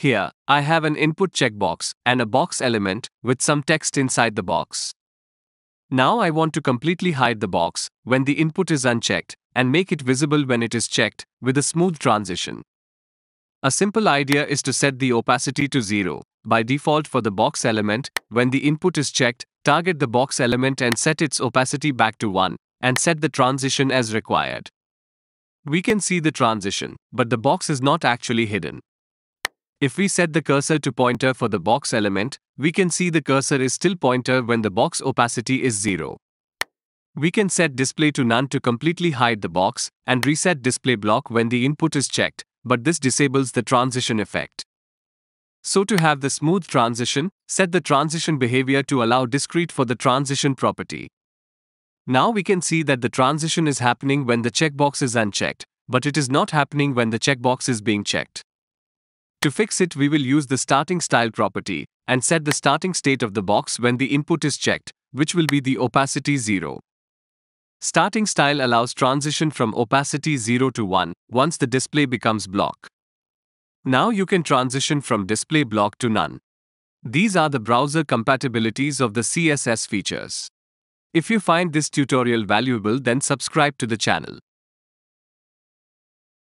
Here, I have an input checkbox and a box element with some text inside the box. Now I want to completely hide the box when the input is unchecked and make it visible when it is checked with a smooth transition. A simple idea is to set the opacity to 0 by default for the box element. When the input is checked, target the box element and set its opacity back to 1 and set the transition as required. We can see the transition, but the box is not actually hidden. If we set the cursor to pointer for the box element, we can see the cursor is still pointer when the box opacity is 0. We can set display to none to completely hide the box and reset display block when the input is checked, but this disables the transition effect. So to have the smooth transition, set the transition behavior to allow discrete for the transition property. Now we can see that the transition is happening when the checkbox is unchecked, but it is not happening when the checkbox is being checked. To fix it, we will use the starting style property and set the starting state of the box when the input is checked, which will be the opacity 0. Starting style allows transition from opacity 0 to 1 once the display becomes block. Now you can transition from display block to none. These are the browser compatibilities of the CSS features. If you find this tutorial valuable, then subscribe to the channel.